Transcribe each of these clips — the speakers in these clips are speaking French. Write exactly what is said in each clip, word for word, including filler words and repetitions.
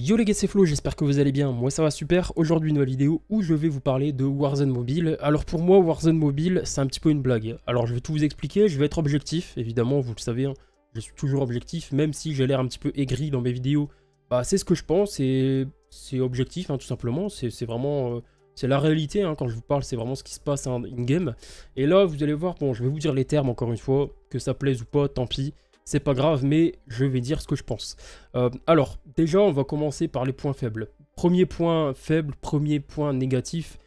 Yo les gars, c'est Flo, j'espère que vous allez bien, moi ça va super. Aujourd'hui une nouvelle vidéo où je vais vous parler de Warzone Mobile. Alors pour moi Warzone Mobile c'est un petit peu une blague. Alors je vais tout vous expliquer, je vais être objectif, évidemment vous le savez, hein, je suis toujours objectif, même si j'ai l'air un petit peu aigri dans mes vidéos. Bah c'est ce que je pense et c'est objectif hein, tout simplement, c'est vraiment... Euh, c'est la réalité hein, quand je vous parle, c'est vraiment ce qui se passe hein, in-game. Et là vous allez voir, bon je vais vous dire les termes encore une fois, que ça plaise ou pas, tant pis. C'est pas grave, mais je vais dire ce que je pense. Euh, alors, déjà, on va commencer par les points faibles. Premier point faible, premier point négatif.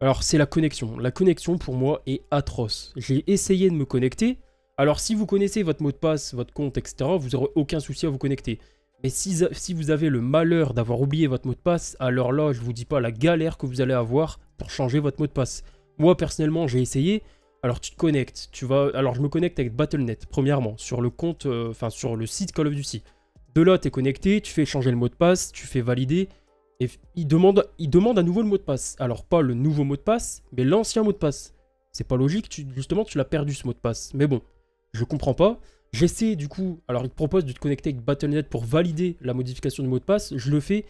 Alors, c'est la connexion. La connexion, pour moi, est atroce. J'ai essayé de me connecter. Alors, si vous connaissez votre mot de passe, votre compte, et cetera, vous n'aurez aucun souci à vous connecter. Mais si, si vous avez le malheur d'avoir oublié votre mot de passe, alors là, je vous dis pas la galère que vous allez avoir pour changer votre mot de passe. Moi, personnellement, j'ai essayé. Alors tu te connectes, tu vas. Alors je me connecte avec Battle point net, premièrement, sur le compte, euh, enfin sur le site Call of Duty. De là, tu es connecté, tu fais changer le mot de passe, tu fais valider, et il demande, il demande à nouveau le mot de passe. Alors pas le nouveau mot de passe, mais l'ancien mot de passe. C'est pas logique, tu, justement tu l'as perdu ce mot de passe. Mais bon, je comprends pas. J'essaie du coup, alors il te propose de te connecter avec Battle point net pour valider la modification du mot de passe, je le fais.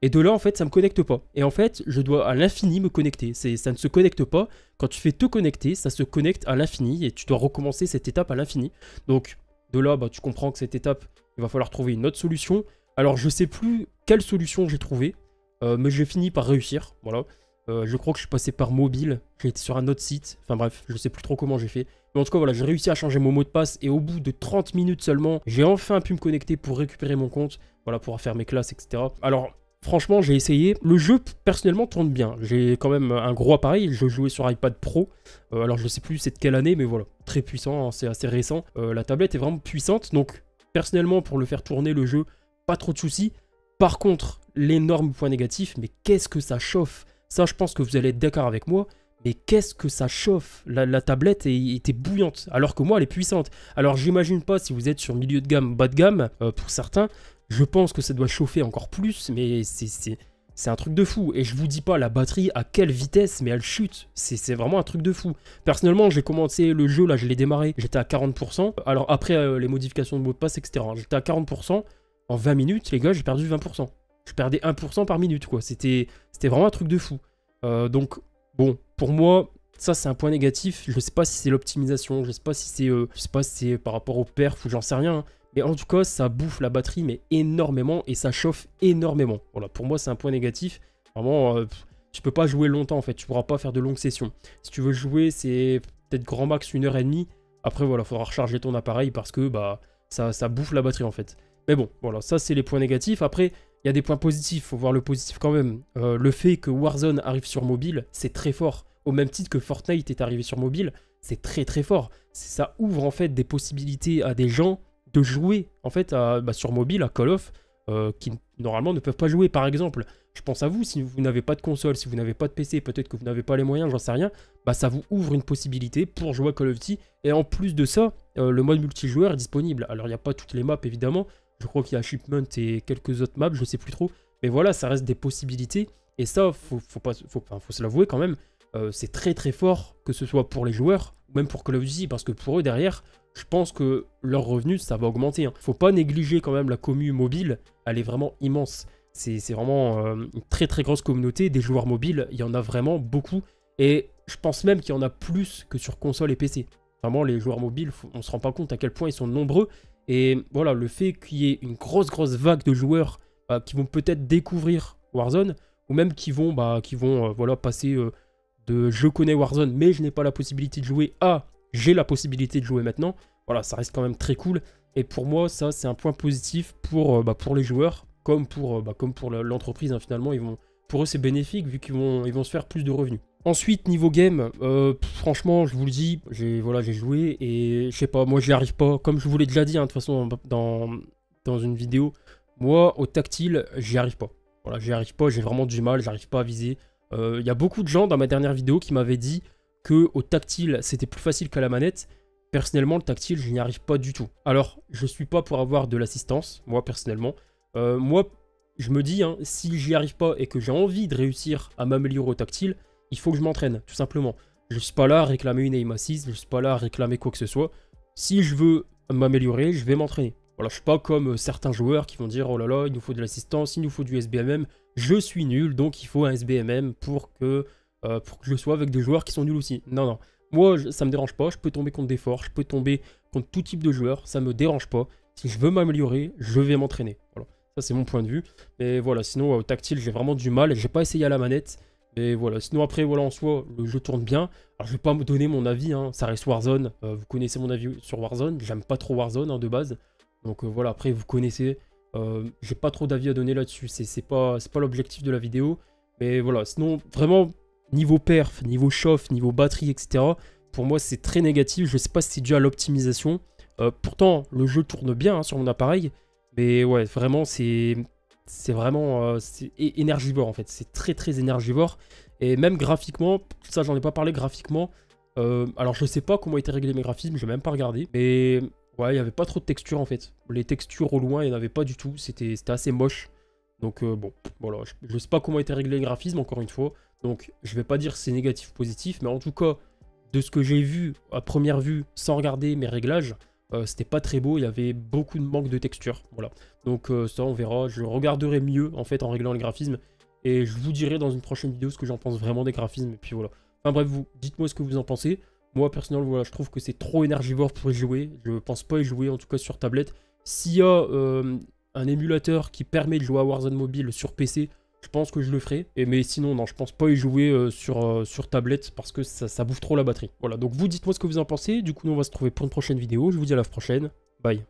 Et de là, en fait, ça ne me connecte pas. Et en fait, je dois à l'infini me connecter. Ça ne se connecte pas. Quand tu fais te connecter, ça se connecte à l'infini. Et tu dois recommencer cette étape à l'infini. Donc, de là, bah, tu comprends que cette étape, il va falloir trouver une autre solution. Alors, je ne sais plus quelle solution j'ai trouvée. Euh, mais j'ai fini par réussir. Voilà. Euh, je crois que je suis passé par mobile. J'ai été sur un autre site. Enfin bref, je ne sais plus trop comment j'ai fait. Mais en tout cas, voilà, j'ai réussi à changer mon mot de passe. Et au bout de trente minutes seulement, j'ai enfin pu me connecter pour récupérer mon compte. Voilà, pour faire mes classes, et cetera. Alors... Franchement, j'ai essayé. Le jeu, personnellement, tourne bien. J'ai quand même un gros appareil. Je jouais sur iPad Pro. Euh, alors, je ne sais plus c'est de quelle année, mais voilà. Très puissant, hein, c'est assez récent. Euh, la tablette est vraiment puissante. Donc, personnellement, pour le faire tourner, le jeu, pas trop de soucis. Par contre, l'énorme point négatif, mais qu'est-ce que ça chauffe? Ça, je pense que vous allez être d'accord avec moi. Mais qu'est-ce que ça chauffe? La, la tablette était bouillante, alors que moi, elle est puissante. Alors, j'imagine pas si vous êtes sur milieu de gamme, bas de gamme, euh, pour certains... Je pense que ça doit chauffer encore plus, mais c'est un truc de fou. Et je vous dis pas la batterie à quelle vitesse, mais elle chute. C'est vraiment un truc de fou. Personnellement, j'ai commencé le jeu, là, je l'ai démarré. J'étais à quarante pour cent. Alors après, euh, les modifications de mot de passe, et cetera. J'étais à quarante pour cent. En vingt minutes, les gars, j'ai perdu vingt pour cent. Je perdais un pour cent par minute, quoi. C'était vraiment un truc de fou. Euh, donc, bon, pour moi... Ça, c'est un point négatif. Je sais pas si c'est l'optimisation, je sais pas si c'est euh, si par rapport au perf ou j'en sais rien. Hein. Mais en tout cas, ça bouffe la batterie mais énormément et ça chauffe énormément. Voilà, pour moi, c'est un point négatif. Vraiment, euh, tu peux pas jouer longtemps en fait. Tu pourras pas faire de longues sessions. Si tu veux jouer, c'est peut-être grand max une heure et demie. Après, voilà, faudra recharger ton appareil parce que bah ça, ça bouffe la batterie en fait. Mais bon, voilà, ça, c'est les points négatifs. Après, il y a des points positifs. Faut voir le positif quand même. Euh, le fait que Warzone arrive sur mobile, c'est très fort. Au même titre que Fortnite est arrivé sur mobile, c'est très très fort. Ça ouvre en fait des possibilités à des gens de jouer en fait à, bah, sur mobile à Call of euh, qui normalement ne peuvent pas jouer. Par exemple, je pense à vous, si vous n'avez pas de console, si vous n'avez pas de P C, peut-être que vous n'avez pas les moyens, j'en sais rien, bah ça vous ouvre une possibilité pour jouer à Call of Duty. Et en plus de ça, euh, le mode multijoueur est disponible. Alors il n'y a pas toutes les maps évidemment, je crois qu'il y a Shipment et quelques autres maps, je sais plus trop. Mais voilà, ça reste des possibilités et ça, faut, faut, pas, faut, enfin, faut se l'avouer quand même. Euh, c'est très très fort, que ce soit pour les joueurs ou même pour Call of Duty, parce que pour eux derrière, je pense que leur revenu ça va augmenter. Hein. Faut pas négliger quand même la commu mobile, elle est vraiment immense. C'est vraiment euh, une très très grosse communauté des joueurs mobiles, il y en a vraiment beaucoup et je pense même qu'il y en a plus que sur console et P C. Vraiment les joueurs mobiles, faut, on se rend pas compte à quel point ils sont nombreux et voilà le fait qu'il y ait une grosse grosse vague de joueurs euh, qui vont peut-être découvrir Warzone ou même qui vont bah qui vont euh, voilà passer euh, de je connais Warzone mais je n'ai pas la possibilité de jouer à j'ai la possibilité de jouer maintenant. Voilà, ça reste quand même très cool et pour moi ça c'est un point positif pour, euh, bah, pour les joueurs comme pour, euh, bah, comme pour l'entreprise hein, finalement ils vont, pour eux c'est bénéfique vu qu'ils vont, ils vont se faire plus de revenus. Ensuite niveau game, euh, franchement je vous le dis, j'ai voilà, j'ai joué et je sais pas, moi j'y arrive pas, comme je vous l'ai déjà dit de hein, toute façon dans, dans une vidéo, moi au tactile j'y arrive pas, voilà j'y arrive pas, j'ai vraiment du mal, j'arrive pas à viser. Il euh, y a beaucoup de gens dans ma dernière vidéo qui m'avaient dit que au tactile c'était plus facile qu'à la manette. Personnellement le tactile je n'y arrive pas du tout. Alors je suis pas pour avoir de l'assistance, moi personnellement. Euh, moi je me dis hein, si j'y arrive pas et que j'ai envie de réussir à m'améliorer au tactile, il faut que je m'entraîne tout simplement. Je suis pas là à réclamer une aim assist, je suis pas là à réclamer quoi que ce soit. Si je veux m'améliorer, je vais m'entraîner. Voilà, je suis pas comme certains joueurs qui vont dire oh là là, il nous faut de l'assistance, il nous faut du S B M M, je suis nul, donc il faut un S B M M pour que, euh, pour que je sois avec des joueurs qui sont nuls aussi. Non, non, moi je, ça me dérange pas, je peux tomber contre des forts, je peux tomber contre tout type de joueurs, ça me dérange pas. Si je veux m'améliorer, je vais m'entraîner. Voilà, ça c'est mon point de vue. Mais voilà, sinon au tactile, j'ai vraiment du mal, j'ai pas essayé à la manette. Mais voilà, sinon après, voilà, en soi, le jeu tourne bien. Alors je vais pas me donner mon avis, hein. Ça reste Warzone, euh, vous connaissez mon avis sur Warzone, j'aime pas trop Warzone hein, de base. Donc euh, voilà, après vous connaissez, euh, j'ai pas trop d'avis à donner là-dessus, c'est pas, pas l'objectif de la vidéo. Mais voilà, sinon vraiment niveau perf, niveau chauffe, niveau batterie, et cetera. Pour moi c'est très négatif, je sais pas si c'est dû à l'optimisation. Euh, pourtant le jeu tourne bien hein, sur mon appareil, mais ouais vraiment c'est vraiment euh, énergivore en fait, c'est très très énergivore. Et même graphiquement, ça j'en ai pas parlé graphiquement, euh, alors je sais pas comment étaient réglés mes graphismes, je vais même pas regarder, mais... ouais, il n'y avait pas trop de textures en fait. Les textures au loin, il n'y en avait pas du tout. C'était assez moche. Donc euh, bon, voilà. Je ne sais pas comment était réglé le graphisme, encore une fois. Donc je ne vais pas dire c'est négatif ou positif. Mais en tout cas, de ce que j'ai vu à première vue, sans regarder mes réglages, euh, c'était pas très beau. Il y avait beaucoup de manque de textures. Voilà. Donc euh, ça, on verra. Je regarderai mieux en fait en réglant le graphisme. Et je vous dirai dans une prochaine vidéo ce que j'en pense vraiment des graphismes. Et puis voilà. Enfin bref, vous dites-moi ce que vous en pensez. Moi, personnellement, voilà, je trouve que c'est trop énergivore pour y jouer. Je pense pas y jouer, en tout cas sur tablette. S'il y a euh, un émulateur qui permet de jouer à Warzone Mobile sur P C, je pense que je le ferai. Et, mais sinon, non, je pense pas y jouer euh, sur, euh, sur tablette parce que ça, ça bouffe trop la batterie. Voilà, donc vous dites-moi ce que vous en pensez. Du coup, nous, on va se retrouver pour une prochaine vidéo. Je vous dis à la prochaine. Bye.